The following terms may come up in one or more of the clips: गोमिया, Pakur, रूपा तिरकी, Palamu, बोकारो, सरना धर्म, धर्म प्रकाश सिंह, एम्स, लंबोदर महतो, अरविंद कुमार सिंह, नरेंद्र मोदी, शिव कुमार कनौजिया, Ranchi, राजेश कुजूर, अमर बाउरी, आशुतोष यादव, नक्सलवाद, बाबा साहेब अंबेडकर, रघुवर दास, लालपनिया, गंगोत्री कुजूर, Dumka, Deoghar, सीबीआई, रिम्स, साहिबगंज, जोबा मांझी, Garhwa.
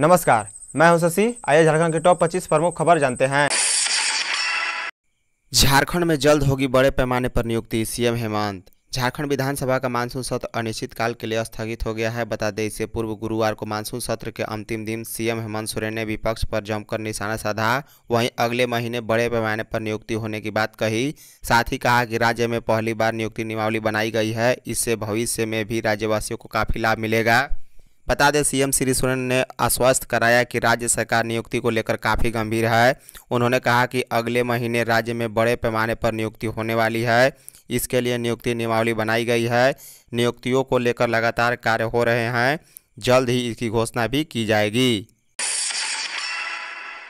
नमस्कार, मैं हूं शशि। आइए झारखंड के टॉप 25 प्रमुख खबर जानते हैं। झारखंड में जल्द होगी बड़े पैमाने पर नियुक्ति, सीएम हेमंत। झारखंड विधानसभा का मानसून सत्र अनिश्चित काल के लिए स्थगित हो गया है। बता दें, इससे पूर्व गुरुवार को मानसून सत्र के अंतिम दिन सीएम हेमंत सोरेन ने विपक्ष पर जमकर निशाना साधा। वहीं अगले महीने बड़े पैमाने पर नियुक्ति होने की बात कही। साथ ही कहा कि राज्य में पहली बार नियुक्ति नियमावली बनाई गई है, इससे भविष्य में भी राज्यवासियों को काफ़ी लाभ मिलेगा। बता दें, सीएम श्री सोरेन ने आश्वस्त कराया कि राज्य सरकार नियुक्ति को लेकर काफ़ी गंभीर है। उन्होंने कहा कि अगले महीने राज्य में बड़े पैमाने पर नियुक्ति होने वाली है, इसके लिए नियुक्ति नियमावली बनाई गई है। नियुक्तियों को लेकर लगातार कार्य हो रहे हैं, जल्द ही इसकी घोषणा भी की जाएगी।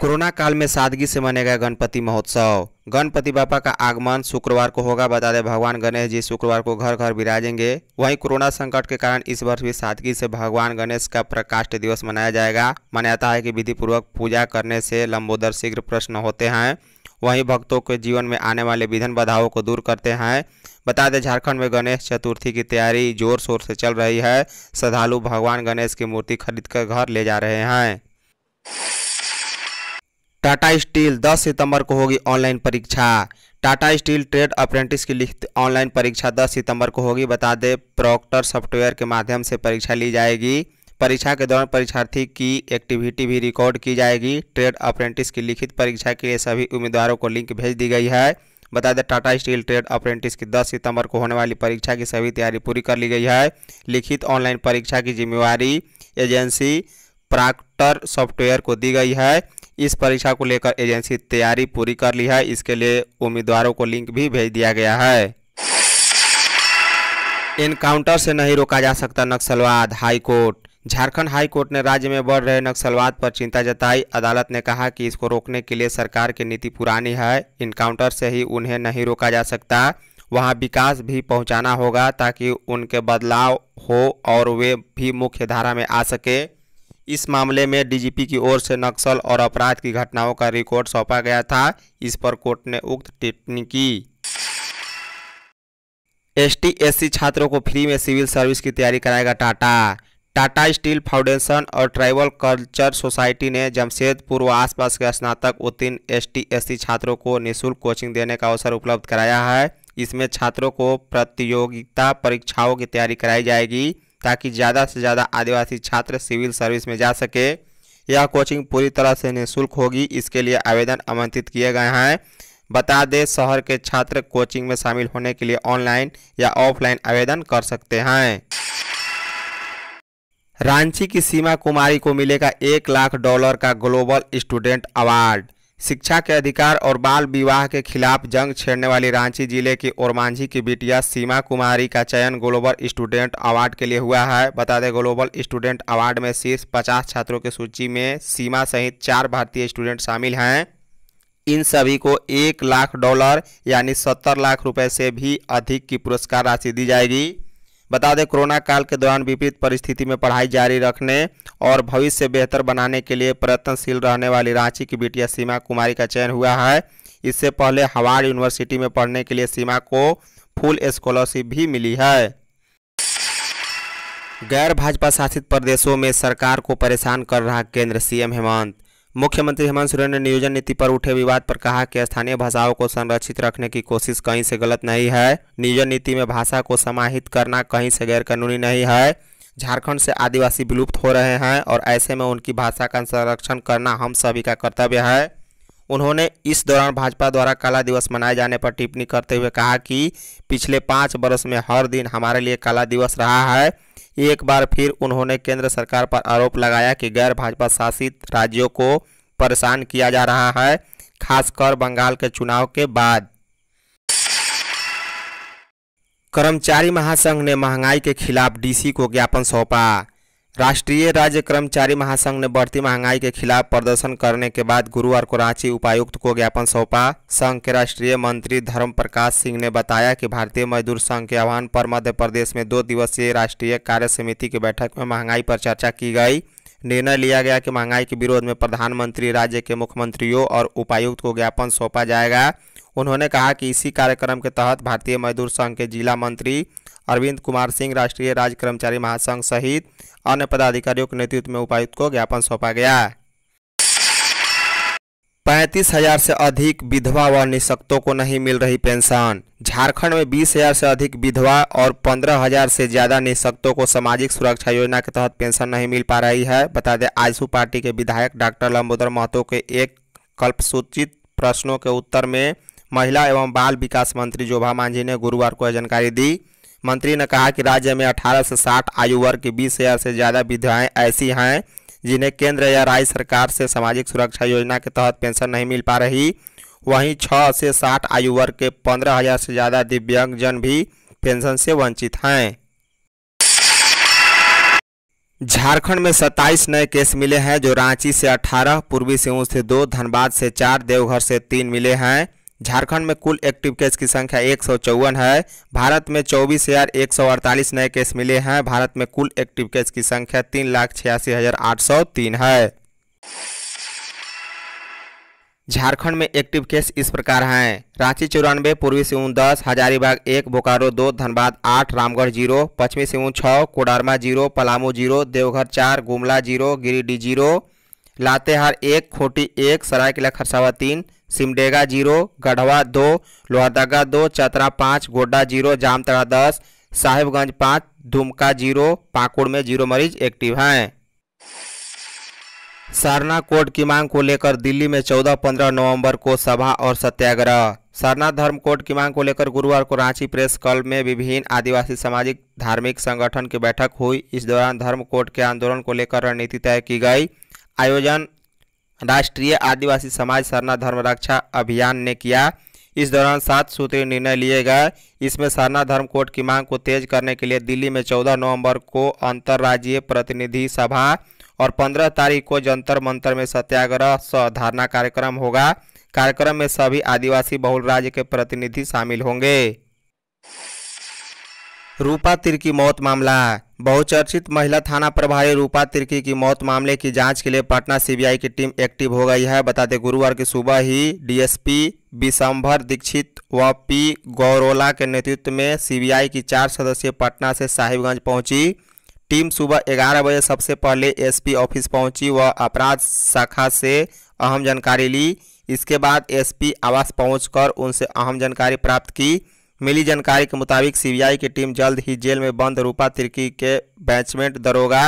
कोरोना काल में सादगी से मनेगा गणपति महोत्सव। गणपति बापा का आगमन शुक्रवार को होगा। बता दें, भगवान गणेश जी शुक्रवार को घर घर विराजेंगे। वहीं कोरोना संकट के कारण इस वर्ष भी सादगी से भगवान गणेश का प्रकाष्ठ दिवस मनाया जाएगा। मान्यता है कि विधिपूर्वक पूजा करने से लंबोदर शीघ्र प्रश्न होते हैं, वहीं भक्तों के जीवन में आने वाले विघ्न बाधाओं को दूर करते हैं। बता दें, झारखंड में गणेश चतुर्थी की तैयारी जोर शोर से चल रही है। श्रद्धालु भगवान गणेश की मूर्ति खरीदकर घर ले जा रहे हैं। टाटा स्टील 10 सितंबर को होगी ऑनलाइन परीक्षा। टाटा स्टील ट्रेड अप्रेंटिस की लिखित ऑनलाइन परीक्षा 10 सितंबर को होगी। बता दें, प्रॉक्टर सॉफ्टवेयर के माध्यम से परीक्षा ली जाएगी। परीक्षा के दौरान परीक्षार्थी की एक्टिविटी भी रिकॉर्ड की जाएगी। ट्रेड अप्रेंटिस की लिखित परीक्षा के लिए सभी उम्मीदवारों को लिंक भेज दी गई है। बता दें, टाटा स्टील ट्रेड अप्रेंटिस की 10 सितंबर को होने वाली परीक्षा की सभी तैयारी पूरी कर ली गई है। लिखित ऑनलाइन परीक्षा की जिम्मेवारी एजेंसी प्रॉक्टर सॉफ्टवेयर को दी गई है। इस परीक्षा को लेकर एजेंसी तैयारी पूरी कर ली है। इसके लिए उम्मीदवारों को लिंक भी भेज दिया गया है। एनकाउंटर से नहीं रोका जा सकता नक्सलवाद, हाईकोर्ट। झारखंड हाईकोर्ट ने राज्य में बढ़ रहे नक्सलवाद पर चिंता जताई। अदालत ने कहा कि इसको रोकने के लिए सरकार की नीति पुरानी है, इनकाउंटर से ही उन्हें नहीं रोका जा सकता। वहां विकास भी पहुंचाना होगा ताकि उनके बदलाव हो और वे भी मुख्य धारा में आ सके। इस मामले में डीजीपी की ओर से नक्सल और अपराध की घटनाओं का रिकॉर्ड सौंपा गया था। इस पर कोर्ट ने उक्त टिप्पणी की। एसटी/एससी छात्रों को फ्री में सिविल सर्विस की तैयारी कराएगा टाटा। टाटा स्टील फाउंडेशन और ट्राइबल कल्चर सोसाइटी ने जमशेदपुर व आसपास के स्नातक उत्तीर्ण एसटी/एससी छात्रों को निःशुल्क कोचिंग देने का अवसर उपलब्ध कराया है। इसमें छात्रों को प्रतियोगिता परीक्षाओं की तैयारी कराई जाएगी ताकि ज़्यादा से ज़्यादा आदिवासी छात्र सिविल सर्विस में जा सके। यह कोचिंग पूरी तरह से निःशुल्क होगी। इसके लिए आवेदन आमंत्रित किए गए हैं। बता दें, शहर के छात्र कोचिंग में शामिल होने के लिए ऑनलाइन या ऑफलाइन आवेदन कर सकते हैं। रांची की सीमा कुमारी को मिलेगा $1 लाख का ग्लोबल स्टूडेंट अवार्ड। शिक्षा के अधिकार और बाल विवाह के खिलाफ जंग छेड़ने वाली रांची जिले की ओरमांझी की बिटिया सीमा कुमारी का चयन ग्लोबल स्टूडेंट अवार्ड के लिए हुआ है। बता दें, ग्लोबल स्टूडेंट अवार्ड में शीर्ष 50 छात्रों की सूची में सीमा सहित 4 भारतीय स्टूडेंट शामिल हैं। इन सभी को $1 लाख यानी 70 लाख रुपए से भी अधिक की पुरस्कार राशि दी जाएगी। बता दें, कोरोना काल के दौरान विपरीत परिस्थिति में पढ़ाई जारी रखने और भविष्य बेहतर बनाने के लिए प्रयत्नशील रहने वाली रांची की बिटिया सीमा कुमारी का चयन हुआ है। इससे पहले हवाड़ यूनिवर्सिटी में पढ़ने के लिए सीमा को फुल स्कॉलरशिप भी मिली है। गैर भाजपा शासित प्रदेशों में सरकार को परेशान कर रहा केंद्र, सीएम हेमंत। मुख्यमंत्री हेमंत सोरेन ने नियोजन नीति पर उठे विवाद पर कहा कि स्थानीय भाषाओं को संरक्षित रखने की कोशिश कहीं से गलत नहीं है। नियोजन नीति में भाषा को समाहित करना कहीं से गैरकानूनी नहीं है। झारखंड से आदिवासी विलुप्त हो रहे हैं और ऐसे में उनकी भाषा का संरक्षण करना हम सभी का कर्तव्य है। उन्होंने इस दौरान भाजपा द्वारा काला दिवस मनाए जाने पर टिप्पणी करते हुए कहा कि पिछले 5 बरस में हर दिन हमारे लिए काला दिवस रहा है। एक बार फिर उन्होंने केंद्र सरकार पर आरोप लगाया कि गैर भाजपा शासित राज्यों को परेशान किया जा रहा है, खासकर बंगाल के चुनाव के बाद। कर्मचारी महासंघ ने महंगाई के खिलाफ डीसी को ज्ञापन सौंपा। राष्ट्रीय राज्य कर्मचारी महासंघ ने बढ़ती महंगाई के खिलाफ प्रदर्शन करने के बाद गुरुवार को रांची उपायुक्त को ज्ञापन सौंपा। संघ के राष्ट्रीय मंत्री धर्म प्रकाश सिंह ने बताया कि भारतीय मजदूर संघ के आह्वान पर मध्य प्रदेश में 2 दिवसीय राष्ट्रीय कार्य समिति की बैठक में महंगाई पर चर्चा की गई। निर्णय लिया गया कि महंगाई के विरोध में प्रधानमंत्री, राज्य के मुख्यमंत्रियों और उपायुक्त को ज्ञापन सौंपा जाएगा। उन्होंने कहा कि इसी कार्यक्रम के तहत भारतीय मजदूर संघ के जिला मंत्री अरविंद कुमार सिंह, राष्ट्रीय राज्य कर्मचारी महासंघ सहित अन्य पदाधिकारियों के नेतृत्व में उपायुक्त को ज्ञापन सौंपा गया। 35,000 से अधिक विधवा व निःशक्तों को नहीं मिल रही पेंशन। झारखंड में 20,000 से अधिक विधवा और 15,000 से ज़्यादा निःशक्तों को सामाजिक सुरक्षा योजना के तहत पेंशन नहीं मिल पा रही है। बता दें, आजसू पार्टी के विधायक डॉक्टर लंबोदर महतो के एक कल्पसूचित प्रश्नों के उत्तर में महिला एवं बाल विकास मंत्री जोबा मांझी ने गुरुवार को यह जानकारी दी। मंत्री ने कहा कि राज्य में 18 से 60 आयु वर्ग की 20,000 से ज़्यादा विधवाएँ ऐसी हैं जिन्हें केंद्र या राज्य सरकार से सामाजिक सुरक्षा योजना के तहत पेंशन नहीं मिल पा रही। वहीं 6 से 60 आयु वर्ग के 15,000 से ज़्यादा दिव्यांगजन भी पेंशन से वंचित हैं। झारखंड में 27 नए केस मिले हैं, जो रांची से 18, पूर्वी सिंहभूम से 2, धनबाद से 4, देवघर से 3 मिले हैं। झारखंड में कुल एक्टिव केस की संख्या 154 है। भारत में 24,148 नए केस मिले हैं। भारत में कुल एक्टिव केस की संख्या 3,86,803 है। झारखंड में एक्टिव केस इस प्रकार हैं: रांची 94, पूर्वी सिंहभूम 10, हजारीबाग 1, बोकारो 2, धनबाद 8, रामगढ़ 0, पश्चिमी सिंहभूम 6, कोडरमा 0, पलामू 0, देवघर 4, गुमला 0, गिरिडीह 0, लातेहार 1, खोटी 1, सरायकेला खरसावा 3, सिमडेगा 0, गढ़वा 2, लोहरदगा 2, चतरा 5, गोड्डा 0, जामताड़ा 10, साहिबगंज 5, दुमका 0, पाकुड़ में 0 मरीज एक्टिव हैं। सरना कोड की मांग को लेकर दिल्ली में 14-15 नवंबर को सभा और सत्याग्रह। सरना धर्म कोड की मांग को लेकर गुरुवार को रांची प्रेस क्लब में विभिन्न आदिवासी सामाजिक धार्मिक संगठन की बैठक हुई। इस दौरान धर्म कोड के आंदोलन को लेकर रणनीति तय की गई। आयोजन राष्ट्रीय आदिवासी समाज सरना धर्म रक्षा अभियान ने किया। इस दौरान 7 सूत्रीय निर्णय लिए गए। इसमें सरना धर्म कोड की मांग को तेज करने के लिए दिल्ली में 14 नवंबर को अंतर्राज्यीय प्रतिनिधि सभा और 15 तारीख को जंतर मंतर में सत्याग्रह सह धरना कार्यक्रम होगा। कार्यक्रम में सभी आदिवासी बहुल राज्य के प्रतिनिधि शामिल होंगे। रूपा तिरकी मौत मामला। बहुचर्चित महिला थाना प्रभारी रूपा तिरकी की मौत मामले की जांच के लिए पटना सीबीआई की टीम एक्टिव हो गई है। बता दें, गुरुवार की सुबह ही डीएसपी विशंभर दीक्षित व पी गौरोला के नेतृत्व में सीबीआई की 4 सदस्यीय पटना से साहिबगंज पहुंची। टीम सुबह 11 बजे सबसे पहले एसपी ऑफिस पहुंची व अपराध शाखा से अहम जानकारी ली। इसके बाद एसपी आवास पहुँचकर उनसे अहम जानकारी प्राप्त की। मिली जानकारी के मुताबिक सीबीआई की टीम जल्द ही जेल में बंद रूपा तिर्की के बैचमेंट दरोगा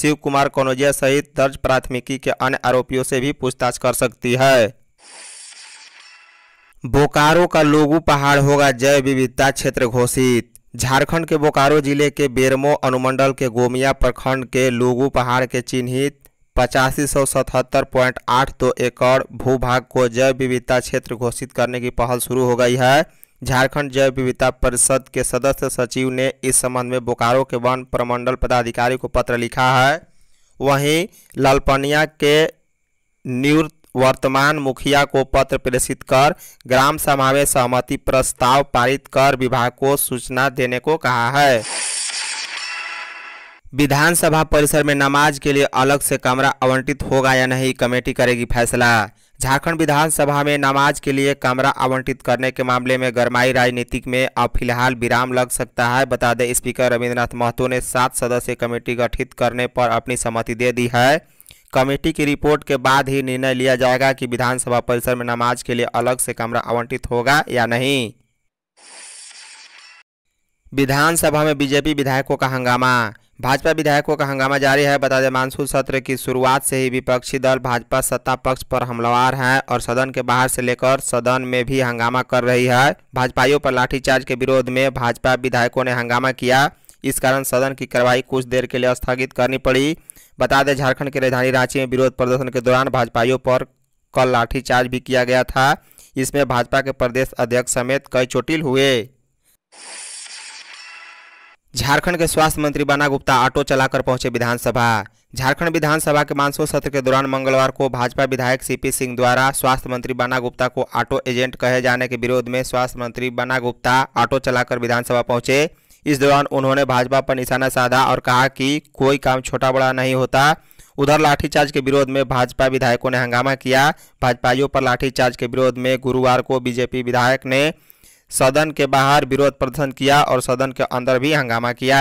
शिव कुमार कनौजिया सहित दर्ज प्राथमिकी के अन्य आरोपियों से भी पूछताछ कर सकती है। बोकारो का लोगु पहाड़ होगा जैव विविधता क्षेत्र घोषित। झारखंड के बोकारो जिले के बेरमो अनुमंडल के गोमिया प्रखंड के लोगु पहाड़ के चिन्हित 8577.82 एकड़ भूभाग को जैव विविधता क्षेत्र घोषित करने की पहल शुरू हो गई है। झारखंड जैव विविधता परिषद के सदस्य सचिव ने इस संबंध में बोकारो के वन प्रमंडल पदाधिकारी को पत्र लिखा है। वहीं लालपनिया के निवर्तमान मुखिया को पत्र प्रेषित कर ग्राम सभा में सहमति प्रस्ताव पारित कर विभाग को सूचना देने को कहा है। विधानसभा परिसर में नमाज के लिए अलग से कमरा आवंटित होगा या नहीं, कमेटी करेगी फैसला। झारखंड विधानसभा में नमाज के लिए कमरा आवंटित करने के मामले में गरमाई राजनीतिक में अब फिलहाल विराम लग सकता है। बता दें, स्पीकर रविंद्रनाथ महतो ने 7 सदस्यीय कमेटी गठित करने पर अपनी सहमति दे दी है। कमेटी की रिपोर्ट के बाद ही निर्णय लिया जाएगा कि विधानसभा परिसर में नमाज के लिए अलग से कमरा आवंटित होगा या नहीं। विधानसभा में बीजेपी विधायकों का हंगामा। भाजपा विधायकों का हंगामा जारी है। बता दें, मानसून सत्र की शुरुआत से ही विपक्षी दल भाजपा सत्ता पक्ष पर हमलावर हैं और सदन के बाहर से लेकर सदन में भी हंगामा कर रही है। भाजपाइयों पर लाठीचार्ज के विरोध में भाजपा विधायकों ने हंगामा किया। इस कारण सदन की कार्यवाही कुछ देर के लिए स्थगित करनी पड़ी। बता दें, झारखंड की राजधानी रांची में विरोध प्रदर्शन के दौरान भाजपाइयों पर कल लाठीचार्ज भी किया गया था। इसमें भाजपा के प्रदेश अध्यक्ष समेत कई चोटिल हुए। झारखंड के स्वास्थ्य मंत्री बना गुप्ता ऑटो चलाकर पहुंचे विधानसभा। झारखंड विधानसभा के मानसून सत्र के दौरान मंगलवार को भाजपा विधायक सीपी सिंह द्वारा स्वास्थ्य मंत्री बना गुप्ता को ऑटो एजेंट कहे जाने के विरोध में स्वास्थ्य मंत्री बना गुप्ता ऑटो चलाकर विधानसभा पहुंचे। इस दौरान उन्होंने भाजपा पर निशाना साधा और कहा कि कोई काम छोटा बड़ा नहीं होता। उधर लाठीचार्ज के विरोध में भाजपा विधायकों ने हंगामा किया। भाजपाइयों पर लाठीचार्ज के विरोध में गुरुवार को बीजेपी विधायक ने सदन के बाहर विरोध प्रदर्शन किया और सदन के अंदर भी हंगामा किया।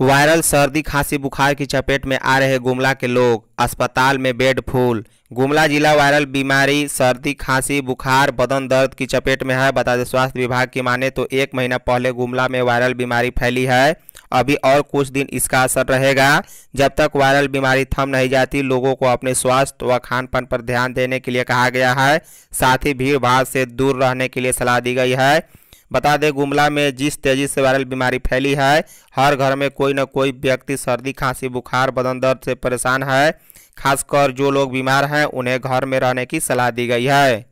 वायरल सर्दी खांसी बुखार की चपेट में आ रहे गुमला के लोग, अस्पताल में बेड फुल। गुमला जिला वायरल बीमारी सर्दी खांसी बुखार बदन दर्द की चपेट में है। बता दें स्वास्थ्य विभाग की माने तो एक महीना पहले गुमला में वायरल बीमारी फैली है। अभी और कुछ दिन इसका असर रहेगा। जब तक वायरल बीमारी थम नहीं जाती लोगों को अपने स्वास्थ्य व खान पान पर ध्यान देने के लिए कहा गया है। साथ ही भीड़ भाड़ से दूर रहने के लिए सलाह दी गई है। बता दें गुमला में जिस तेजी से वायरल बीमारी फैली है, हर घर में कोई न कोई व्यक्ति सर्दी खांसी बुखार बदन दर्द से परेशान है। खासकर जो लोग बीमार हैं उन्हें घर में रहने की सलाह दी गई है।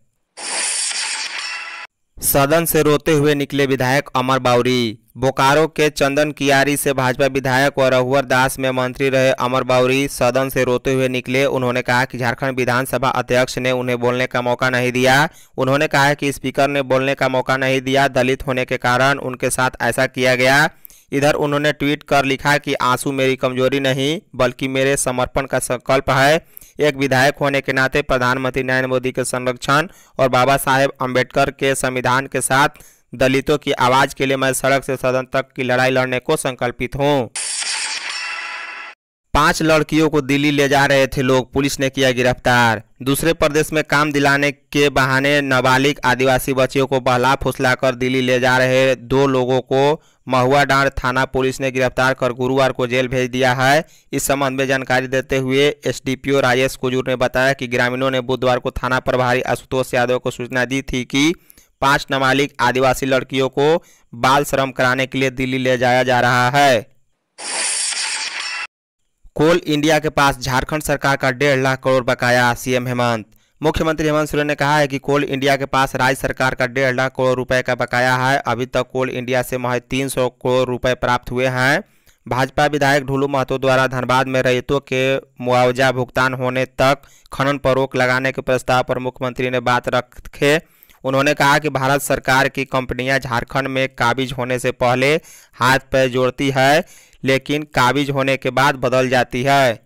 सदन से रोते हुए निकले विधायक अमर बाउरी। बोकारो के चंदन कियारी से भाजपा विधायक और रघुवर दास में मंत्री रहे अमर बाउरी सदन से रोते हुए निकले। उन्होंने कहा कि झारखंड विधानसभा अध्यक्ष ने उन्हें बोलने का मौका नहीं दिया। उन्होंने कहा कि स्पीकर ने बोलने का मौका नहीं दिया, दलित होने के कारण उनके साथ ऐसा किया गया। इधर उन्होंने ट्वीट कर लिखा कि आंसू मेरी कमजोरी नहीं बल्कि मेरे समर्पण का संकल्प है। एक विधायक होने के नाते प्रधानमंत्री नरेंद्र मोदी के संरक्षण और बाबा साहेब अंबेडकर के संविधान के साथ दलितों की आवाज के लिए मैं सड़क से सदन तक की लड़ाई लड़ने को संकल्पित हूँ। 5 लड़कियों को दिल्ली ले जा रहे थे लोग, पुलिस ने किया गिरफ्तार। दूसरे प्रदेश में काम दिलाने के बहाने नाबालिग आदिवासी बच्चियों को बहला फुसलाकर दिल्ली ले जा रहे 2 लोगों को महुआडाण थाना पुलिस ने गिरफ्तार कर गुरुवार को जेल भेज दिया है। इस संबंध में जानकारी देते हुए एसडीपीओ राजेश कुजूर ने बताया कि ग्रामीणों ने बुधवार को थाना प्रभारी आशुतोष यादव को सूचना दी थी कि 5 नाबालिग आदिवासी लड़कियों को बाल श्रम कराने के लिए दिल्ली ले जाया जा रहा है। कोल इंडिया के पास झारखंड सरकार का 1.5 लाख करोड़ बकाया, सीएम हेमंत। मुख्यमंत्री हेमंत सोरेन ने कहा है कि कोल इंडिया के पास राज्य सरकार का 1.5 लाख करोड़ रुपए का बकाया है। अभी तक कोल इंडिया से महज 300 करोड़ रुपए प्राप्त हुए हैं। भाजपा विधायक ढुलू महतो द्वारा धनबाद में रैयतों के मुआवजा भुगतान होने तक खनन पर रोक लगाने के प्रस्ताव पर मुख्यमंत्री ने बात रखे। उन्होंने कहा कि भारत सरकार की कंपनियां झारखंड में काबिज होने से पहले हाथ पैर जोड़ती है, लेकिन काबिज होने के बाद बदल जाती है।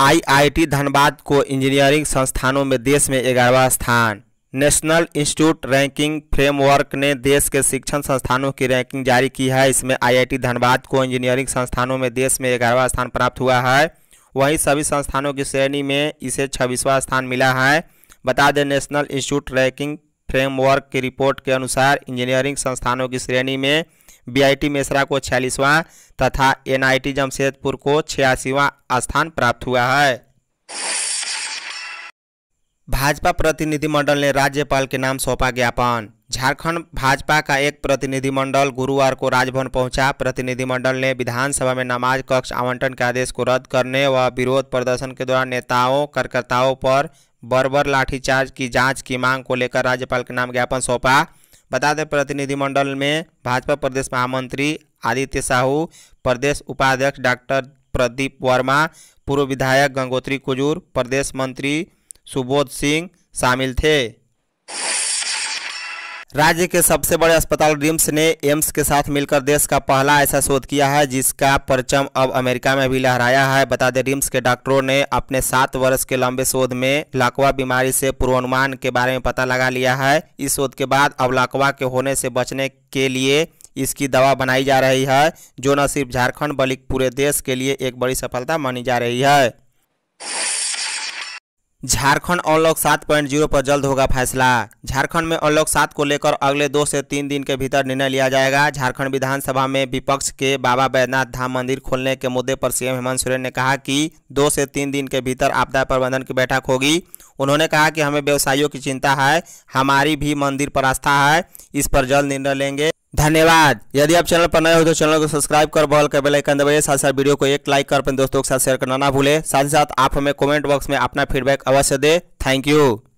आईआईटी धनबाद को इंजीनियरिंग संस्थानों में देश में 11वां स्थान। नेशनल इंस्टीट्यूट रैंकिंग फ्रेमवर्क ने देश के शिक्षण संस्थानों की रैंकिंग जारी की है। इसमें आईआईटी धनबाद को इंजीनियरिंग संस्थानों में देश में 11वां स्थान प्राप्त हुआ है। वहीं सभी संस्थानों की श्रेणी में इसे 26वां स्थान मिला है। बता दें नेशनल इंस्टीट्यूट रैंकिंग फ्रेमवर्क की रिपोर्ट के अनुसार इंजीनियरिंग संस्थानों की श्रेणी में बीआईटी मेसरा को 46वां तथा एनआईटी जमशेदपुर को 86वां स्थान प्राप्त हुआ है। भाजपा प्रतिनिधिमंडल ने राज्यपाल के नाम सौंपा ज्ञापन। झारखंड भाजपा का एक प्रतिनिधिमंडल गुरुवार को राजभवन पहुंचा। प्रतिनिधिमंडल ने विधानसभा में नमाज कक्ष आवंटन के आदेश को रद्द करने व विरोध प्रदर्शन के दौरान नेताओं कार्यकर्ताओं पर बर्बर लाठीचार्ज की जांच की मांग को लेकर राज्यपाल के नाम ज्ञापन सौंपा। बता दें प्रतिनिधिमंडल में भाजपा प्रदेश महामंत्री आदित्य साहू, प्रदेश उपाध्यक्ष डॉक्टर प्रदीप वर्मा, पूर्व विधायक गंगोत्री कुजूर, प्रदेश मंत्री सुबोध सिंह शामिल थे। राज्य के सबसे बड़े अस्पताल रिम्स ने एम्स के साथ मिलकर देश का पहला ऐसा शोध किया है जिसका परचम अब अमेरिका में भी लहराया है। बता दें रिम्स के डॉक्टरों ने अपने 7 वर्ष के लंबे शोध में लार्वा बीमारी से पूर्वानुमान के बारे में पता लगा लिया है। इस शोध के बाद अब लार्वा के होने से बचने के लिए इसकी दवा बनाई जा रही है, जो न सिर्फ झारखंड बल्कि पूरे देश के लिए एक बड़ी सफलता मानी जा रही है। झारखंड अनलॉक 7.0 पर जल्द होगा फैसला। झारखंड में अनलॉक 7 को लेकर अगले 2 से 3 दिन के भीतर निर्णय लिया जाएगा। झारखंड विधानसभा में विपक्ष के बाबा बैद्यनाथ धाम मंदिर खोलने के मुद्दे पर सीएम हेमंत सोरेन ने कहा कि 2 से 3 दिन के भीतर आपदा प्रबंधन की बैठक होगी। उन्होंने कहा कि हमें व्यवसायियों की चिंता है, हमारी भी मंदिर पर आस्था है, इस पर जल्द निर्णय लेंगे। धन्यवाद। यदि आप चैनल पर नए हो तो चैनल को सब्सक्राइब कर बॉल का बेल आइकन दबाइए। साथ वीडियो को एक लाइक कर अपने दोस्तों के साथ शेयर करना ना भूलें। साथ ही साथ आप हमें कमेंट बॉक्स में अपना फीडबैक अवश्य दें। Thank you.